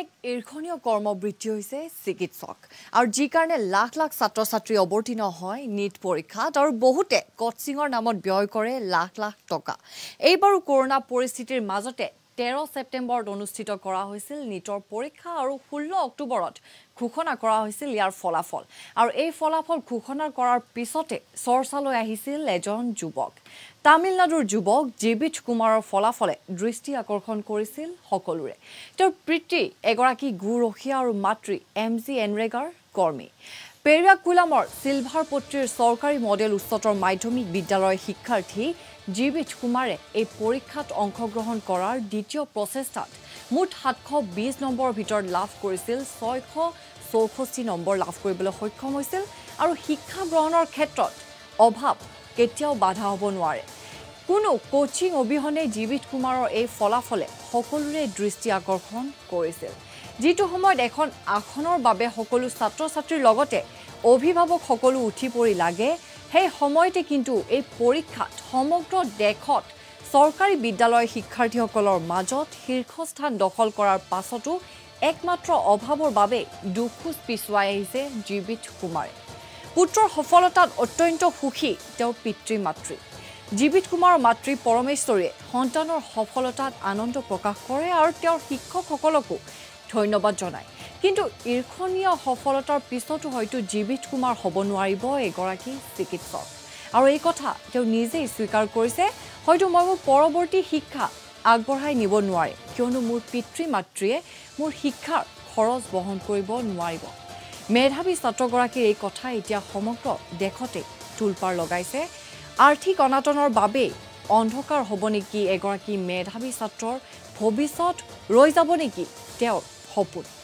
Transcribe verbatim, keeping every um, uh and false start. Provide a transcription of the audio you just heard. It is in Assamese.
এক ইৰখনীয় কৰ্মবৃত্তি হৈছে চিকিৎসক আৰু যি কাৰণে লাখ লাখ ছাত্ৰ ছাত্ৰী অবৰ্তীৰ্ণ হয় নীট পৰীক্ষাত আৰু বহুতে কোচিংৰ নামত ব্যয় কৰে লাখ লাখ টকা এইবাৰ কৰোনা পৰিস্থিতিৰ মাজতে তেৰ ছেপ্টেম্বৰত অনুষ্ঠিত কৰা হৈছিল নীটৰ পৰীক্ষা আৰু ষোল্ল অক্টোবৰত ঘোষণা কৰা হৈছিল ইয়াৰ ফলাফল আৰু এই ফলাফল ঘোষণা কৰাৰ পিছতে চৰ্চালৈ আহিছিল এজন যুৱক তামিলনাডুৰ যুৱক জিবিট কুমাৰৰ ফলাফলে দৃষ্টি আকৰ্ষণ কৰিছিল সকলোৰে তেওঁৰ পিতৃ এগৰাকী গুৰুহীয়া আৰু মাতৃ এম জি এন ৰেগাৰ কৰ্মী পেৰিয়াকুলামৰ সিলভাৰ পট্টিৰ চৰকাৰী মডেল উচ্চতৰ মাধ্যমিক বিদ্যালয়ৰ শিক্ষাৰ্থী জিবিট কুমাৰে এই পৰীক্ষাত অংশগ্ৰহণ কৰাৰ দ্বিতীয় প্ৰচেষ্টাত মুঠ সাতশ বিশ নম্বৰ ভিতৰত লাভ কৰিছিল ছয়শ চৌষষ্ঠি নম্বৰ লাভ কৰিবলৈ সক্ষম হৈছিল আৰু শিক্ষা গ্ৰহণৰ ক্ষেত্ৰত অভাৱ কেতিয়াও বাধা হ'ব নোৱাৰে কোনো কোচিং অবিহনে জিবিট কুমাৰৰ এই ফলাফলে সকলোৰে দৃষ্টি আকৰ্ষণ কৰিছিল জিটো সময়ত এখন আখনৰ বাবে সকলো ছাত্ৰ ছাত্ৰীৰ লগতে অভিভাৱক সকলো উঠি পৰি লাগে হে সময়তে কিন্তু এই পৰীক্ষাত সমগ্ৰ দেশত চৰকাৰী বিদ্যালয় শিক্ষাৰ্থীসকলৰ মাজত শীৰ্ষস্থান দখল কৰাৰ পাছতো একমাত্ৰ অভাৱৰ বাবে দুখুজ পিছুৱাই আহিছে জিবিট কুমাৰ পুত্ৰৰ সফলতাত অত্যন্ত সুখী তেওঁ পিতৃ মাতৃ জিবিট কুমাৰৰ মাতৃ পৰমেশ্বৰীয়ে সন্তানৰ সফলতাত আনন্দ প্ৰকাশ কৰে আৰু তেওঁৰ শিক্ষকসকলকো ধন্যবাদ জনায় কিন্তু ইৰখনীয় সফলতাৰ পিছতো হয়তো জিবিট কুমাৰ হ'ব নোৱাৰিব এগৰাকী চিকিৎসক আৰু এই কথা তেওঁ নিজে স্বীকাৰ কৰিছে হয়তো মই মোৰ পৰৱৰ্তী শিক্ষা আগবঢ়াই নিব নোৱাৰে কিয়নো মোৰ পিতৃ মাতৃয়ে মোৰ শিক্ষাৰ খৰচ বহন কৰিব নোৱাৰিব মেধাৱী ছাত্ৰগৰাকীৰ এই কথা এতিয়া সমগ্ৰ দেশতে তুলপাৰ লগাইছে আৰ্থিক অনাটনৰ বাবে অন্ধকাৰ হ'ব নেকি এগৰাকী মেধাৱী ছাত্ৰৰ ভৱিষ্যত ৰৈ যাব নেকি তেওঁ সপোন